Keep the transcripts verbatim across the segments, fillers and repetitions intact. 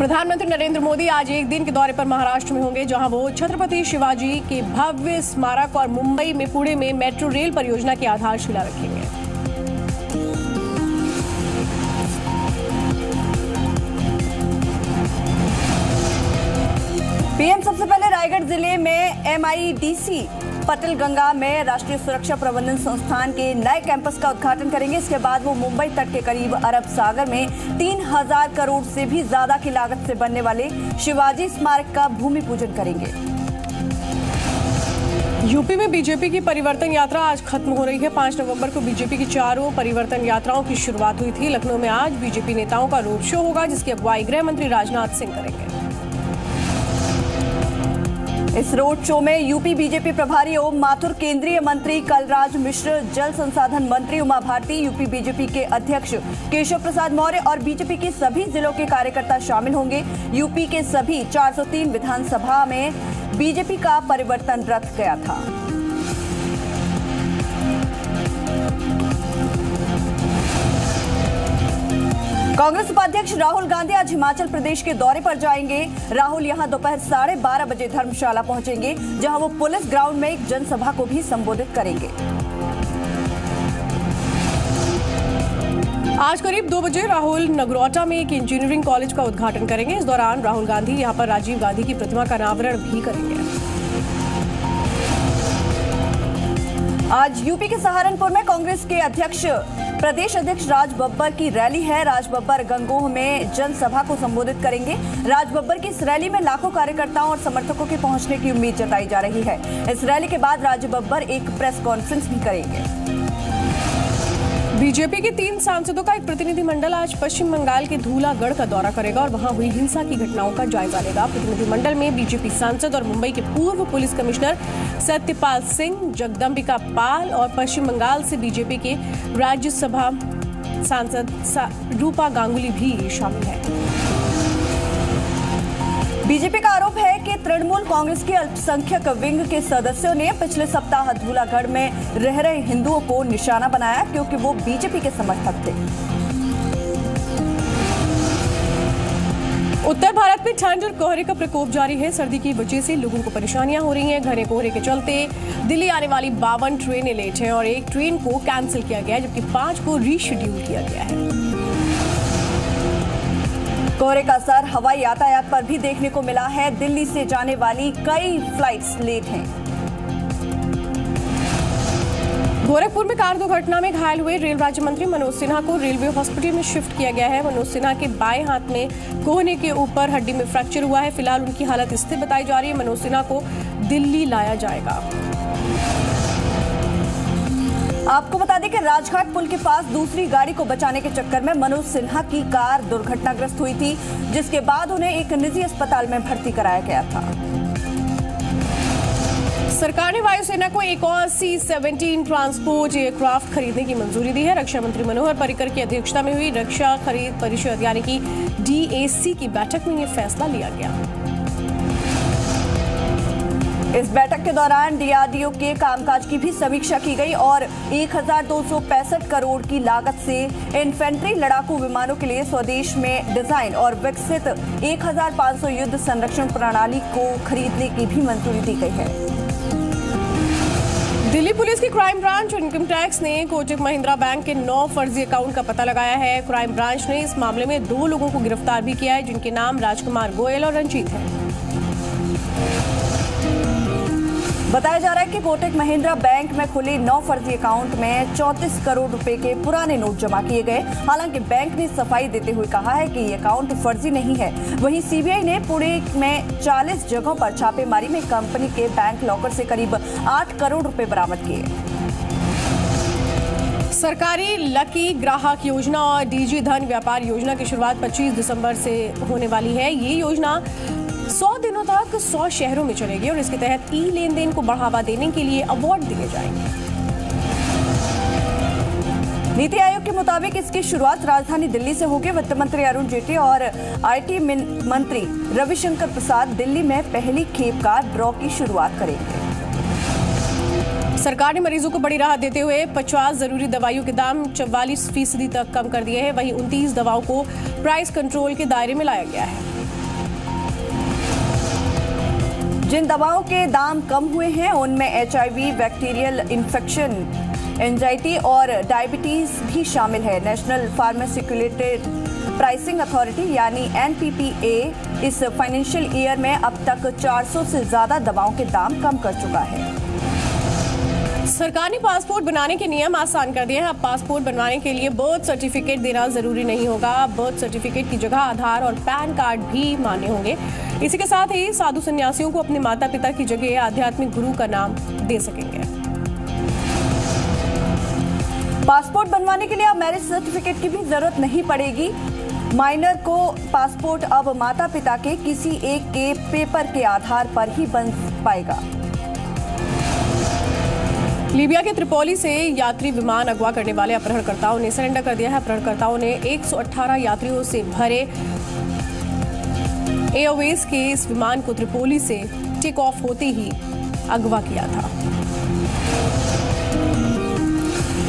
प्रधानमंत्री नरेंद्र मोदी आज एक दिन के दौरे पर महाराष्ट्र में होंगे, जहां वो छत्रपति शिवाजी के भव्य स्मारक और मुंबई में पुणे में मेट्रो रेल परियोजना की आधारशिला रखेंगे। पीएम सबसे पहले रायगढ़ जिले में एमआईडीसी पटल गंगा में राष्ट्रीय सुरक्षा प्रबंधन संस्थान के नए कैंपस का उद्घाटन करेंगे। इसके बाद वो मुंबई तट के करीब अरब सागर में तीन हजार करोड़ से भी ज्यादा की लागत से बनने वाले शिवाजी स्मारक का भूमि पूजन करेंगे। यूपी में बीजेपी की परिवर्तन यात्रा आज खत्म हो रही है। पांच नवम्बर को बीजेपी की चारों परिवर्तन यात्राओं की शुरुआत हुई थी। लखनऊ में आज बीजेपी नेताओं का रोड शो होगा, जिसकी अगुवाई गृह मंत्री राजनाथ सिंह करेंगे। इस रोड शो में यूपी बीजेपी प्रभारी ओम माथुर, केंद्रीय मंत्री कलराज मिश्र, जल संसाधन मंत्री उमा भारती, यूपी बीजेपी के अध्यक्ष केशव प्रसाद मौर्य और बीजेपी के सभी जिलों के कार्यकर्ता शामिल होंगे। यूपी के सभी चार सौ तीन विधानसभा में बीजेपी का परिवर्तन रथ गया था। कांग्रेस उपाध्यक्ष राहुल गांधी आज हिमाचल प्रदेश के दौरे पर जाएंगे। राहुल यहां दोपहर साढ़े बारह बजे धर्मशाला पहुंचेंगे, जहां वो पुलिस ग्राउंड में एक जनसभा को भी संबोधित करेंगे। आज करीब दो बजे राहुल नगरोटा में एक इंजीनियरिंग कॉलेज का उद्घाटन करेंगे। इस दौरान राहुल गांधी यहां पर राजीव गांधी की प्रतिमा का अनावरण भी करेंगे। आज यूपी के सहारनपुर में कांग्रेस के अध्यक्ष प्रदेश अध्यक्ष राज बब्बर की रैली है। राज बब्बर गंगोह में जनसभा को संबोधित करेंगे। राज बब्बर की इस रैली में लाखों कार्यकर्ताओं और समर्थकों के पहुंचने की उम्मीद जताई जा रही है। इस रैली के बाद राज बब्बर एक प्रेस कॉन्फ्रेंस भी करेंगे। बीजेपी के तीन सांसदों का एक प्रतिनिधिमंडल आज पश्चिम बंगाल के धूलागढ़ का दौरा करेगा और वहाँ हुई हिंसा की घटनाओं का जायजा लेगा। प्रतिनिधिमंडल में बीजेपी सांसद और मुंबई के पूर्व पुलिस कमिश्नर सत्यपाल सिंह, जगदम्बिका पाल और पश्चिम बंगाल से बीजेपी के राज्यसभा सांसद रूपा गांगुली भी शामिल है। बीजेपी का आरोप है कि तृणमूल कांग्रेस के अल्पसंख्यक विंग के सदस्यों ने पिछले सप्ताह धूलागढ़ में रह रहे हिंदुओं को निशाना बनाया, क्योंकि वो बीजेपी के समर्थक थे। उत्तर भारत में ठंड और कोहरे का प्रकोप जारी है। सर्दी की वजह से लोगों को परेशानियां हो रही हैं। घने कोहरे के चलते दिल्ली आने वाली बावन ट्रेनें लेट हैं और एक ट्रेन को कैंसिल किया गया है, जबकि पांच को रीशेड्यूल किया गया है। कोहरे का असर हवाई यातायात पर भी देखने को मिला है। दिल्ली से जाने वाली कई फ्लाइट्स लेट हैं। गोरखपुर में कार दुर्घटना में घायल हुए रेल राज्य मंत्री मनोज सिन्हा को रेलवे हॉस्पिटल में शिफ्ट किया गया है। मनोज सिन्हा के बाएं हाथ में कोहनी के ऊपर हड्डी में फ्रैक्चर हुआ है। फिलहाल उनकी हालत स्थिर बताई जा रही है। मनोज सिन्हा को दिल्ली लाया जाएगा। आपको बता दें कि राजघाट पुल के पास दूसरी गाड़ी को बचाने के चक्कर में मनोज सिन्हा की कार दुर्घटनाग्रस्त हुई थी, जिसके बाद उन्हें एक निजी अस्पताल में भर्ती कराया गया था। सरकार ने वायुसेना को एक और सी सत्रह ट्रांसपोर्ट एयरक्राफ्ट खरीदने की मंजूरी दी है। रक्षा मंत्री मनोहर पर्रिकर की अध्यक्षता में हुई रक्षा खरीद परिषद यानी कि डीएसी की बैठक में यह फैसला लिया गया। इस बैठक के दौरान डीआरडीओ के कामकाज की भी समीक्षा की गई और एक हजार दो सौ पैंसठ करोड़ की लागत से इन्फेंट्री लड़ाकू विमानों के लिए स्वदेश में डिजाइन और विकसित एक हजार पाँच सौ युद्ध संरक्षण प्रणाली को खरीदने की भी मंजूरी दी गई है। दिल्ली पुलिस की क्राइम ब्रांच और इनकम टैक्स ने कोटक महिंद्रा बैंक के नौ फर्जी अकाउंट का पता लगाया है। क्राइम ब्रांच ने इस मामले में दो लोगों को गिरफ्तार भी किया है, जिनके नाम राजकुमार गोयल और रंजीत हैं। बताया जा रहा है कि कोटक महिंद्रा बैंक में खुले नौ फर्जी अकाउंट में चौंतीस करोड़ रुपए के पुराने नोट जमा किए गए। हालांकि बैंक ने सफाई देते हुए कहा है कि ये अकाउंट फर्जी नहीं है। वहीं सीबीआई ने पुणे में चालीस जगहों पर छापेमारी में कंपनी के बैंक लॉकर से करीब आठ करोड़ रुपए बरामद किए। सरकारी लकी ग्राहक योजना और डीजी धन व्यापार योजना की शुरुआत पच्चीस दिसंबर से होने वाली है। ये योजना सौ दिनों तक सौ शहरों में चलेगी और इसके तहत ई लेन देन को बढ़ावा देने के लिए अवार्ड दिए जाएंगे। नीति आयोग के मुताबिक इसकी शुरुआत राजधानी दिल्ली से होगी। वित्त मंत्री अरुण जेटली और आईटी मंत्री रविशंकर प्रसाद दिल्ली में पहली खेप का ड्रॉ की शुरुआत करेंगे। सरकार ने मरीजों को बड़ी राहत देते हुए पचास जरूरी दवाइयों के दाम चौवालीस फीसदी तक कम कर दिए हैं। वहीं उनतीस दवाओं को प्राइस कंट्रोल के दायरे में लाया गया है। जिन दवाओं के दाम कम हुए हैं उनमें एचआईवी, बैक्टीरियल इन्फेक्शन, एंजाइटी और डायबिटीज भी शामिल है। नेशनल फार्मास्यूटिकल्स प्राइसिंग अथॉरिटी यानी एनपीपीए इस फाइनेंशियल ईयर में अब तक चार सौ से ज्यादा दवाओं के दाम कम कर चुका है। सरकार ने पासपोर्ट बनाने के नियम आसान कर दिए हैं। अब पासपोर्ट बनवाने के लिए बर्थ सर्टिफिकेट देना जरूरी नहीं होगा। बर्थ सर्टिफिकेट की जगह आधार और पैन कार्ड भी मान्य होंगे। इसी के साथ ही साधु संन्यासियों को अपने माता पिता की जगह आध्यात्मिक गुरु का नाम दे सकेंगे। पासपोर्ट बनवाने के लिए अब मैरिज सर्टिफिकेट की भी जरूरत नहीं पड़ेगी। माइनर को पासपोर्ट अब माता पिता के किसी एक के पेपर के आधार पर ही बन पाएगा। लीबिया के त्रिपोली से यात्री विमान अगवा करने वाले अपहरणकर्ताओं ने सरेंडर कर दिया है। अपहरणकर्ताओं ने एक सौ अठारह यात्रियों से भरे एयरवेज के इस विमान को त्रिपोली से टेक ऑफ होते ही अगवा किया था।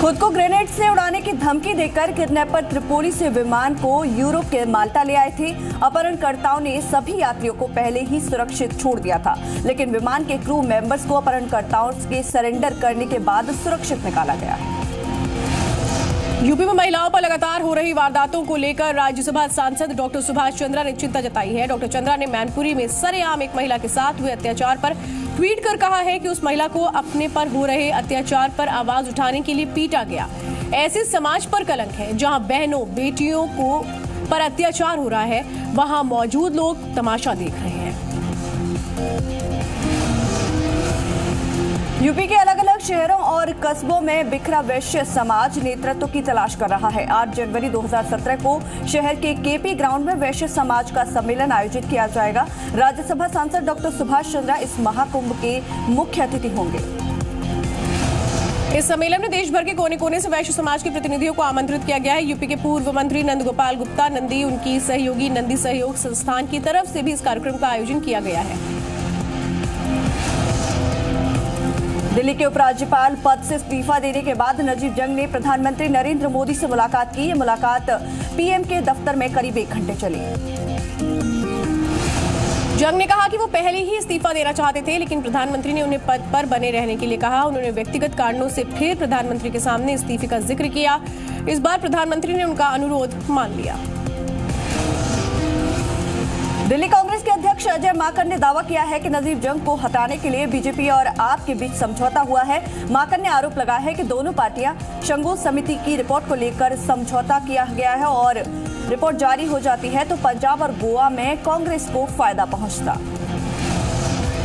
खुद को ग्रेनेड से उड़ाने की धमकी देकर किडनैपर त्रिपोली से विमान को यूरोप के माल्टा ले आए थे। अपहरणकर्ताओं ने सभी यात्रियों को पहले ही सुरक्षित छोड़ दिया था, लेकिन विमान के क्रू मेंबर्स को अपहरणकर्ताओं के सरेंडर करने के बाद सुरक्षित निकाला गया। यूपी में महिलाओं पर लगातार हो रही वारदातों को लेकर राज्यसभा सांसद डॉक्टर सुभाष चंद्रा ने चिंता जताई है। डॉक्टर चंद्रा ने मैनपुरी में सरेआम एक महिला के साथ हुए अत्याचार पर ट्वीट कर कहा है कि उस महिला को अपने पर हो रहे अत्याचार पर आवाज उठाने के लिए पीटा गया। ऐसे समाज पर कलंक है जहां बहनों बेटियों को पर अत्याचार हो रहा है, वहां मौजूद लोग तमाशा देख रहे हैं। यूपी के अलग अलग शहरों और कस्बों में बिखरा वैश्य समाज नेतृत्व की तलाश कर रहा है। आठ जनवरी दो हज़ार सत्रह को शहर के केपी ग्राउंड में वैश्य समाज का सम्मेलन आयोजित किया जाएगा। राज्यसभा सांसद डॉक्टर सुभाष चंद्रा इस महाकुंभ के मुख्य अतिथि होंगे। इस सम्मेलन में देश भर के कोने कोने से वैश्य समाज के प्रतिनिधियों को आमंत्रित किया गया है। यूपी के पूर्व मंत्री नंद गोपाल गुप्ता नंदी उनकी सहयोगी नंदी सहयोग संस्थान की तरफ से भी इस कार्यक्रम का आयोजन किया गया है। दिल्ली के उपराज्यपाल पद से इस्तीफा देने के बाद नजीब जंग ने प्रधानमंत्री नरेंद्र मोदी से मुलाकात की। ये मुलाकात पीएम के दफ्तर में करीब एक घंटे चली। जंग ने कहा कि वो पहले ही इस्तीफा देना चाहते थे, लेकिन प्रधानमंत्री ने उन्हें पद पर बने रहने के लिए कहा। उन्होंने व्यक्तिगत कारणों से फिर प्रधानमंत्री के सामने इस्तीफे का जिक्र किया। इस बार प्रधानमंत्री ने उनका अनुरोध मान लिया। दिल्ली कांग्रेस के अध्यक्ष अजय माकर ने दावा किया है कि नजीब जंग को हटाने के लिए बीजेपी और आप के बीच समझौता हुआ है। माकर ने आरोप लगाया है कि दोनों पार्टियां शंघू समिति की रिपोर्ट को लेकर समझौता किया गया है और रिपोर्ट जारी हो जाती है तो पंजाब और गोवा में कांग्रेस को फायदा पहुंचता।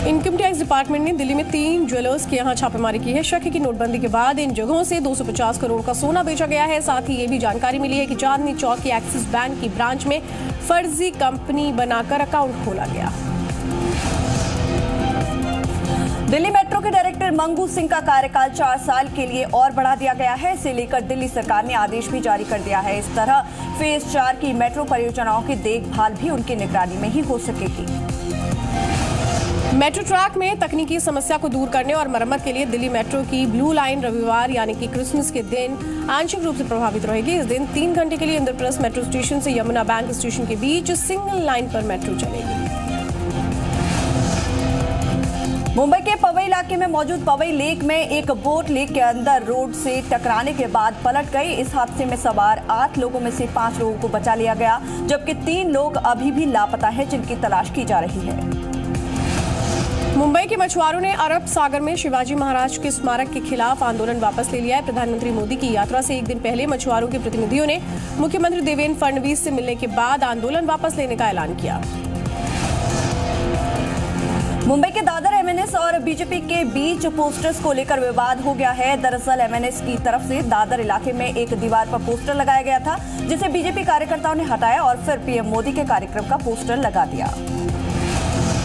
इनकम टैक्स डिपार्टमेंट ने दिल्ली में तीन ज्वेलर्स के यहाँ छापेमारी की है। शक की नोटबंदी के बाद इन जगहों से दो सौ पचास करोड़ का सोना बेचा गया है। साथ ही ये भी जानकारी मिली है कि चांदनी चौक की एक्सिस बैंक की ब्रांच में फर्जी कंपनी बनाकर अकाउंट खोला गया। दिल्ली मेट्रो के डायरेक्टर मंगू सिंह का कार्यकाल चार साल के लिए और बढ़ा दिया गया है। इसे लेकर दिल्ली सरकार ने आदेश भी जारी कर दिया है। इस तरह फेज चार की मेट्रो परियोजनाओं की देखभाल भी उनकी निगरानी में ही हो सकेगी। मेट्रो ट्रैक में तकनीकी समस्या को दूर करने और मरम्मत के लिए दिल्ली मेट्रो की ब्लू लाइन रविवार यानी कि क्रिसमस के दिन आंशिक रूप से प्रभावित रहेगी। इस दिन तीन घंटे के लिए इंद्रप्रस्थ मेट्रो स्टेशन से यमुना बैंक स्टेशन के बीच सिंगल लाइन पर मेट्रो चलेगी। मुंबई के पवई इलाके में मौजूद पवई लेक में एक बोट लेक के अंदर रोड से टकराने के बाद पलट गई। इस हादसे में सवार आठ लोगों में से पांच लोगों को बचा लिया गया, जबकि तीन लोग अभी भी लापता है जिनकी तलाश की जा रही है। मुंबई के मछुआरों ने अरब सागर में शिवाजी महाराज के स्मारक के खिलाफ आंदोलन वापस ले लिया है। प्रधानमंत्री मोदी की यात्रा से एक दिन पहले मछुआरों के प्रतिनिधियों ने मुख्यमंत्री देवेंद्र फडणवीस से मिलने के बाद आंदोलन वापस लेने का ऐलान किया। मुंबई के दादर एमएनएस और बीजेपी के बीच पोस्टर्स को लेकर विवाद हो गया है। दरअसल एमएनएस की तरफ से दादर इलाके में एक दीवार पर पोस्टर लगाया गया था, जिसे बीजेपी कार्यकर्ताओं ने हटाया और फिर पीएम मोदी के कार्यक्रम का पोस्टर लगा दिया।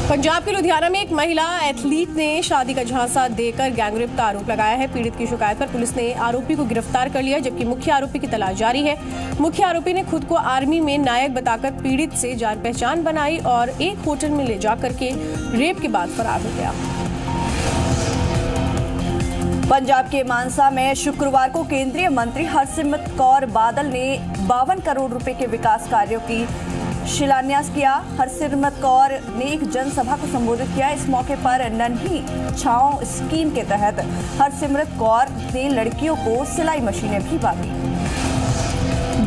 पंजाब के लुधियाना में एक महिला एथलीट ने शादी का झांसा देकर गैंगरेप का आरोप लगाया है। पीड़ित की शिकायत पर पुलिस ने आरोपी को गिरफ्तार कर लिया, जबकि मुख्य आरोपी की तलाश जारी है। मुख्य आरोपी ने खुद को आर्मी में नायक बताकर पीड़ित से जान पहचान बनाई और एक होटल में ले जाकर के रेप के बाद फरार हो गया। पंजाब के मानसा में शुक्रवार को केंद्रीय मंत्री हरसिमरत कौर बादल ने बावन करोड़ रुपए के विकास कार्यों की शिलान्यास किया। हरसिमरत कौर ने एक जनसभा को संबोधित किया। इस मौके पर नन्ही छांव स्कीम के तहत हरसिमरत कौर ने लड़कियों को सिलाई मशीनें भी बांटी।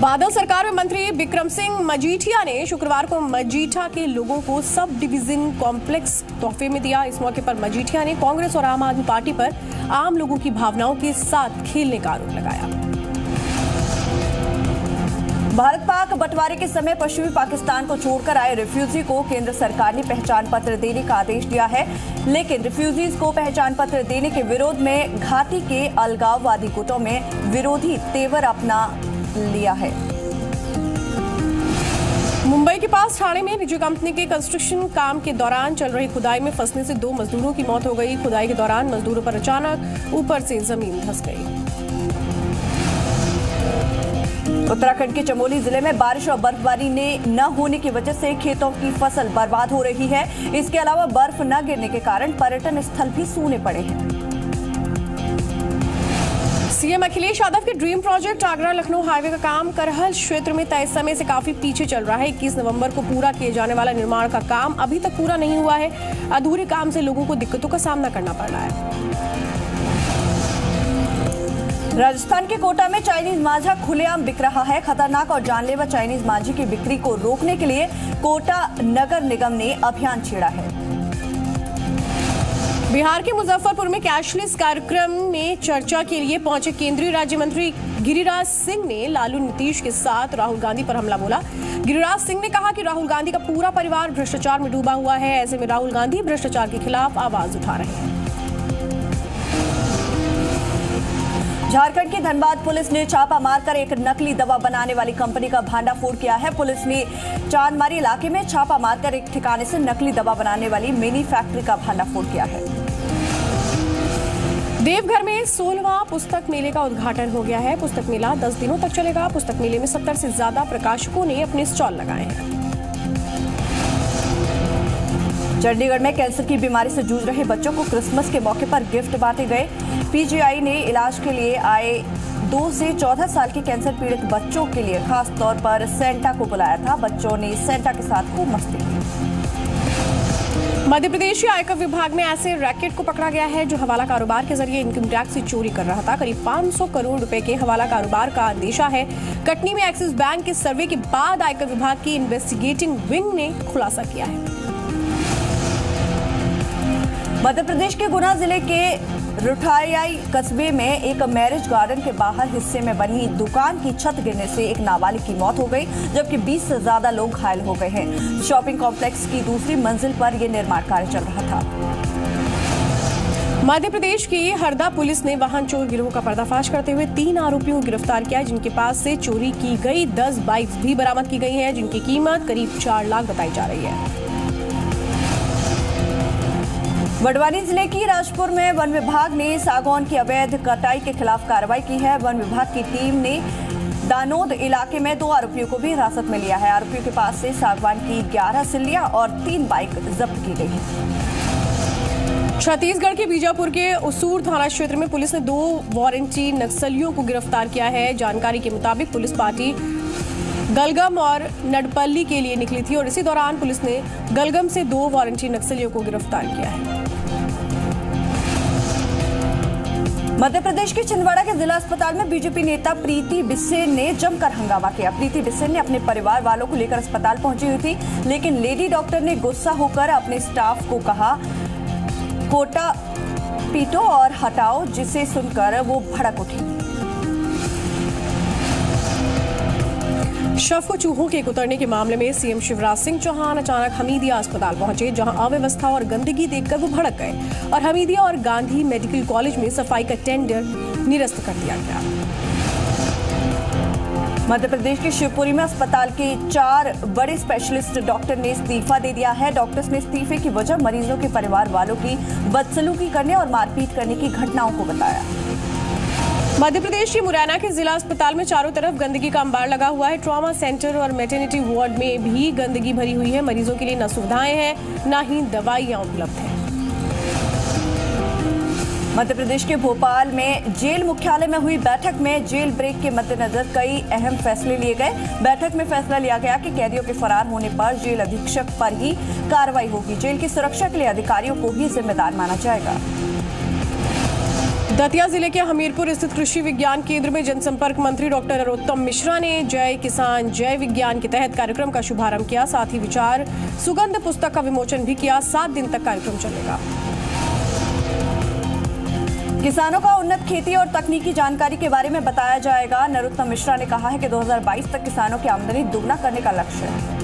बादल सरकार में मंत्री बिक्रम सिंह मजीठिया ने शुक्रवार को मजीठा के लोगों को सब डिवीजन कॉम्प्लेक्स तोहफे में दिया। इस मौके पर मजीठिया ने कांग्रेस और आम आदमी पार्टी पर आम लोगों की भावनाओं के साथ खेलने का आरोप लगाया। भारत पाक बंटवारे के समय पश्चिमी पाकिस्तान को छोड़कर आए रिफ्यूजी को केंद्र सरकार ने पहचान पत्र देने का आदेश दिया है, लेकिन रिफ्यूजीज को पहचान पत्र देने के विरोध में घाटी के अलगाववादी गुटों में विरोधी तेवर अपना लिया है। मुंबई के पास ठाणे में निजी कंपनी के कंस्ट्रक्शन काम के दौरान चल रही खुदाई में फंसने से दो मजदूरों की मौत हो गई। खुदाई के दौरान मजदूरों पर अचानक ऊपर से जमीन धंस गई। उत्तराखंड के चमोली जिले में बारिश और बर्फबारी ने न होने की वजह से खेतों की फसल बर्बाद हो रही है। इसके अलावा बर्फ न गिरने के कारण पर्यटन स्थल भी सूने पड़े हैं। सीएम अखिलेश यादव के dream project Agra Lucknow highway का काम करहल क्षेत्र में तय समय से काफी पीछे चल रहा है। इक्कीस नवंबर को पूरा किए जाने वाला निर्माण का काम अभी तक पूरा नहीं हुआ है। अधूरे काम से लोगों को दिक्कतों का सामना करना पड़ रहा है। राजस्थान के कोटा में चाइनीज मांझा खुलेआम बिक रहा है। खतरनाक और जानलेवा चाइनीज मांझे की बिक्री को रोकने के लिए कोटा नगर निगम ने अभियान छेड़ा है। बिहार के मुजफ्फरपुर में कैशलेस कार्यक्रम में चर्चा के लिए पहुंचे केंद्रीय राज्य मंत्री गिरिराज सिंह ने लालू नीतीश के साथ राहुल गांधी पर हमला बोला। गिरिराज सिंह ने कहा कि राहुल गांधी का पूरा परिवार भ्रष्टाचार में डूबा हुआ है, ऐसे में राहुल गांधी भ्रष्टाचार के खिलाफ आवाज उठा रहे हैं। झारखंड की धनबाद पुलिस ने छापा मारकर एक नकली दवा बनाने वाली कंपनी का भांडाफोड़ किया है। पुलिस ने चांदमारी इलाके में छापा मारकर एक ठिकाने से नकली दवा बनाने वाली मिनी फैक्ट्री का भांडाफोड़ किया है। देवघर में सोलहवां पुस्तक मेले का उद्घाटन हो गया है। पुस्तक मेला दस दिनों तक चलेगा। पुस्तक मेले में सत्तर से ज्यादा प्रकाशकों ने अपने स्टॉल लगाए हैं। चंडीगढ़ में कैंसर की बीमारी से जूझ रहे बच्चों को क्रिसमस के मौके पर गिफ्ट बांटे गए। पीजीआई ने इलाज के लिए आए दो से चौदह साल के कैंसर पीड़ित बच्चों के लिए खास तौर पर सेंटा को बुलाया था। बच्चों ने सेंटा के साथ खूब मस्ती की। मध्य प्रदेश के आयकर विभाग में ऐसे रैकेट को पकड़ा गया है जो हवाला कारोबार के जरिए इनकम टैक्स से चोरी कर रहा था। करीब पाँच सौ करोड़ रुपए के हवाला कारोबार का अंदेशा है। कटनी में एक्सिस बैंक के सर्वे के बाद आयकर विभाग की इन्वेस्टिगेटिंग विंग ने खुलासा किया है। मध्य प्रदेश के गुना जिले के रुठायाई कस्बे में एक मैरिज गार्डन के बाहर हिस्से में बनी दुकान की छत गिरने से एक नाबालिग की मौत हो गई, जबकि बीस से ज्यादा लोग घायल हो गए हैं। शॉपिंग कॉम्प्लेक्स की दूसरी मंजिल पर यह निर्माण कार्य चल रहा था। मध्य प्रदेश की हरदा पुलिस ने वाहन चोर गिरोह का पर्दाफाश करते हुए तीन आरोपियों को गिरफ्तार किया, जिनके पास से चोरी की गई दस बाइक भी बरामद की गई है, जिनकी कीमत करीब चार लाख बताई जा रही है। बड़वानी जिले की राजपुर में वन विभाग ने सागौन की अवैध कटाई के खिलाफ कार्रवाई की है। वन विभाग की टीम ने दानोद इलाके में दो आरोपियों को भी हिरासत में लिया है। आरोपियों के पास से सागवान की ग्यारह सिल्लियां और तीन बाइक जब्त की गई है। छत्तीसगढ़ के बीजापुर के उसूर थाना क्षेत्र में पुलिस ने दो वारंटी नक्सलियों को गिरफ्तार किया है। जानकारी के मुताबिक पुलिस पार्टी गलगम और नडपल्ली के लिए निकली थी और इसी दौरान पुलिस ने गलगम से दो वारंटी नक्सलियों को गिरफ्तार किया है। मध्य प्रदेश के छिंदवाड़ा के जिला अस्पताल में बीजेपी नेता प्रीति बिसेन ने जमकर हंगामा किया। प्रीति बिसेन ने अपने परिवार वालों को लेकर अस्पताल पहुंची हुई थी, लेकिन लेडी डॉक्टर ने गुस्सा होकर अपने स्टाफ को कहा कोटा पीटो और हटाओ, जिसे सुनकर वो भड़क उठी। शव को चूहों के उतरने के मामले में सीएम शिवराज सिंह चौहान अचानक हमीदिया अस्पताल पहुंचे, जहां अव्यवस्था और गंदगी देखकर वो भड़क गए और हमीदिया और गांधी मेडिकल कॉलेज में सफाई का टेंडर निरस्त कर दिया गया। मध्य प्रदेश के शिवपुरी में अस्पताल के चार बड़े स्पेशलिस्ट डॉक्टर ने इस्तीफा दे दिया है। डॉक्टर्स ने इस्तीफे की वजह मरीजों के परिवार वालों की बदसलूकी करने और मारपीट करने की घटनाओं को बताया। मध्य प्रदेश के मुरैना के जिला अस्पताल में चारों तरफ गंदगी का अंबार लगा हुआ है। ट्रॉमा सेंटर और मैटरनिटी वार्ड में भी गंदगी भरी हुई है। मरीजों के लिए न सुविधाएं हैं, न ही दवाइयां उपलब्ध हैं। मध्य प्रदेश के भोपाल में जेल मुख्यालय में हुई बैठक में जेल ब्रेक के मद्देनजर कई अहम फैसले लिए गए। बैठक में फैसला लिया गया कि कैदियों के फरार होने पर जेल अधीक्षक पर ही कार्रवाई होगी। जेल की सुरक्षा के लिए अधिकारियों को भी जिम्मेदार माना जाएगा। दतिया जिले के हमीरपुर स्थित कृषि विज्ञान केंद्र में जनसंपर्क मंत्री डॉक्टर नरोत्तम मिश्रा ने जय किसान जय विज्ञान के तहत कार्यक्रम का शुभारंभ किया। साथ ही विचार सुगंध पुस्तक का विमोचन भी किया। सात दिन तक कार्यक्रम चलेगा। किसानों का उन्नत खेती और तकनीकी जानकारी के बारे में बताया जाएगा। नरोत्तम मिश्रा ने कहा है कि दो हज़ार बाईस तक किसानों की आमदनी दोगुना करने का लक्ष्य है।